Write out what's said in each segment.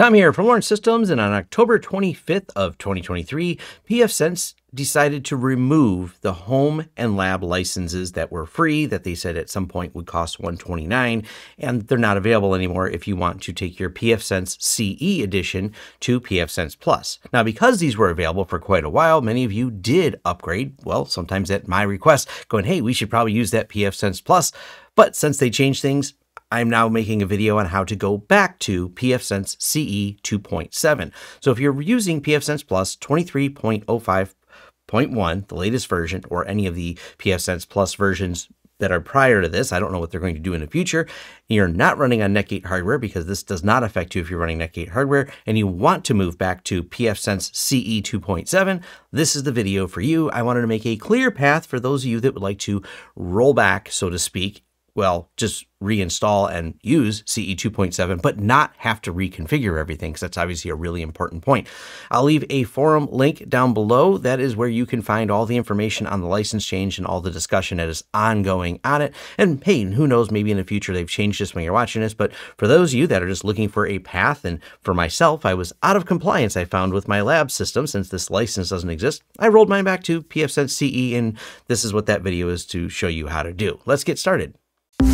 Tom here from Lawrence Systems, and on October 25th of 2023, PFSense decided to remove the home and lab licenses that were free, that they said at some point would cost $129, and they're not available anymore if you want to take your PFSense CE edition to PFSense Plus. Now, because these were available for quite a while, many of you did upgrade, well, sometimes at my request, going, hey, we should probably use that PFSense Plus, but since they changed things, I'm now making a video on how to go back to PFSense CE 2.7. So if you're using PFSense Plus 23.05.1, the latest version, or any of the PFSense Plus versions that are prior to this, I don't know what they're going to do in the future, you're not running on NetGate hardware because this does not affect you if you're running NetGate hardware, and you want to move back to PFSense CE 2.7, this is the video for you. I wanted to make a clear path for those of you that would like to roll back, so to speak, well, just reinstall and use CE 2.7, but not have to reconfigure everything, because that's obviously a really important point. I'll leave a forum link down below. That is where you can find all the information on the license change and all the discussion that is ongoing on it. And hey, who knows, maybe in the future they've changed this when you're watching this, but for those of you that are just looking for a path, and for myself, I was out of compliance, I found, with my lab system. Since this license doesn't exist, I rolled mine back to PFSense CE, and this is what that video is to show you how to do. Let's get started.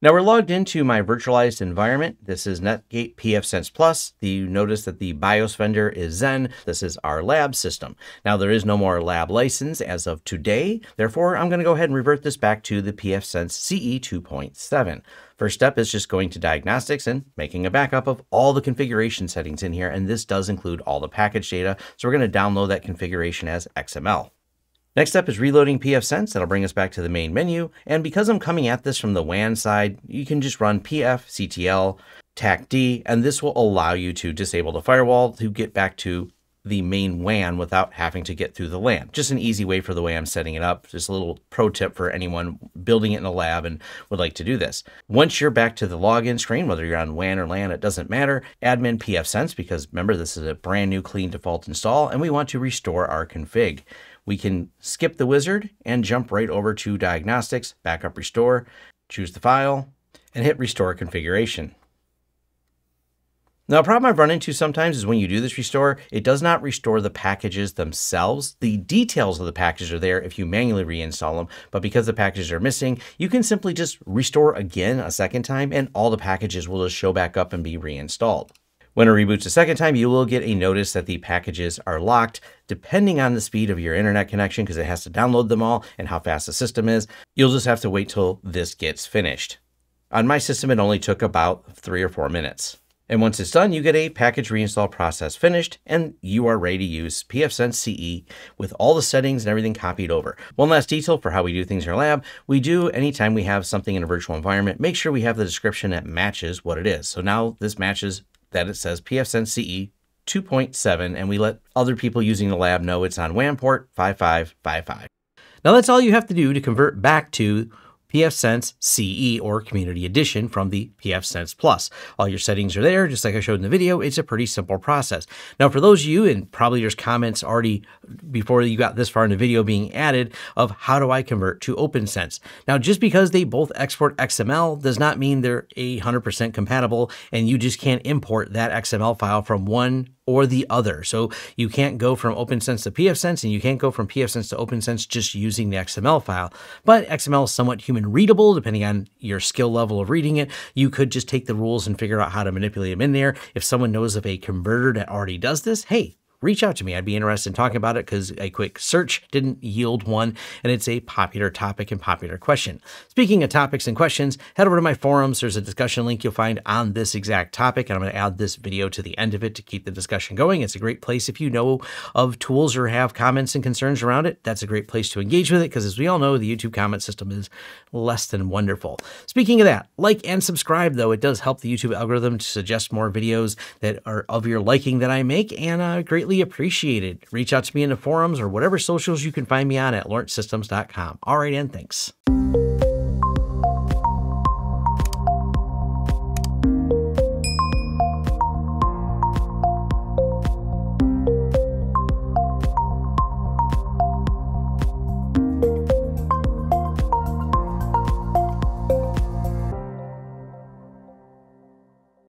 Now we're logged into my virtualized environment. This is NetGate PFSense Plus. You notice that the BIOS vendor is Zen. This is our lab system. Now there is no more lab license as of today. Therefore, I'm going to go ahead and revert this back to the PFSense CE 2.7. First step is just going to diagnostics and making a backup of all the configuration settings in here. And this does include all the package data. So we're going to download that configuration as XML. Next up is reloading PFSense. That'll bring us back to the main menu. And because I'm coming at this from the WAN side, you can just run pfctl -d, and this will allow you to disable the firewall to get back to the main WAN without having to get through the LAN. Just an easy way for the way I'm setting it up. Just a little pro tip for anyone building it in a lab and would like to do this. Once you're back to the login screen, whether you're on WAN or LAN, it doesn't matter. Admin PFSense, because remember, this is a brand new clean default install, and we want to restore our config. We can skip the wizard and jump right over to diagnostics, backup restore, choose the file, and hit restore configuration. Now, a problem I've run into sometimes is when you do this restore, it does not restore the packages themselves. The details of the packages are there if you manually reinstall them, but because the packages are missing, you can simply just restore again a second time and all the packages will just show back up and be reinstalled. When it reboots a second time, you will get a notice that the packages are locked. Depending on the speed of your internet connection, because it has to download them all and how fast the system is, you'll just have to wait till this gets finished. On my system, it only took about 3 or 4 minutes. And once it's done, you get a package reinstall process finished, and you are ready to use PFSense CE with all the settings and everything copied over. One last detail for how we do things in our lab. We do, anytime we have something in a virtual environment, make sure we have the description that matches what it is. So now this matches that it says PFSense CE 2.7, and we let other people using the lab know it's on WAN port 5555. Now that's all you have to do to convert back to PFSense CE, or Community Edition, from the PFSense Plus. All your settings are there, just like I showed in the video. It's a pretty simple process. Now, for those of you, and probably there's comments already before you got this far in the video being added, of how do I convert to OPNsense? Now, just because they both export XML does not mean they're 100% compatible, and you just can't import that XML file from one or the other. So you can't go from OPNsense to PFSense, and you can't go from PFSense to OPNsense just using the XML file. But XML is somewhat human readable, depending on your skill level of reading it. You could just take the rules and figure out how to manipulate them in there. If someone knows of a converter that already does this, hey, reach out to me. I'd be interested in talking about it, because a quick search didn't yield one, and it's a popular topic and popular question. Speaking of topics and questions, head over to my forums. There's a discussion link you'll find on this exact topic, and I'm going to add this video to the end of it to keep the discussion going. It's a great place if you know of tools or have comments and concerns around it. That's a great place to engage with it, because as we all know, the YouTube comment system is less than wonderful. Speaking of that, like and subscribe, though. It does help the YouTube algorithm to suggest more videos that are of your liking that I make, and greatly appreciated. Reach out to me in the forums or whatever socials you can find me on at lawrencesystems.com. All right, and thanks.